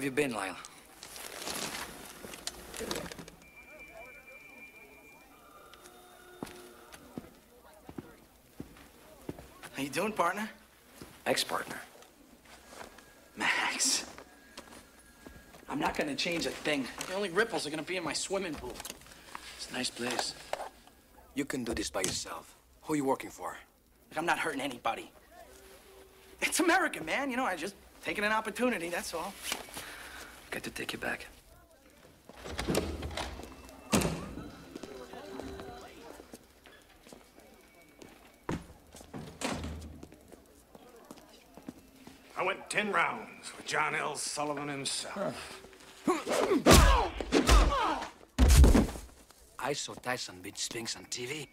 have you been, Lyle? How you doing, partner? Ex-partner. Max. I'm not gonna change a thing. The only ripples are gonna be in my swimming pool. It's a nice place. You can do this by yourself. Who are you working for? Like, I'm not hurting anybody. It's America, man. You know, I just taking an opportunity, that's all. I've got to take you back. I went 10 rounds with John L. Sullivan himself. I saw Tyson beat Spinks on TV.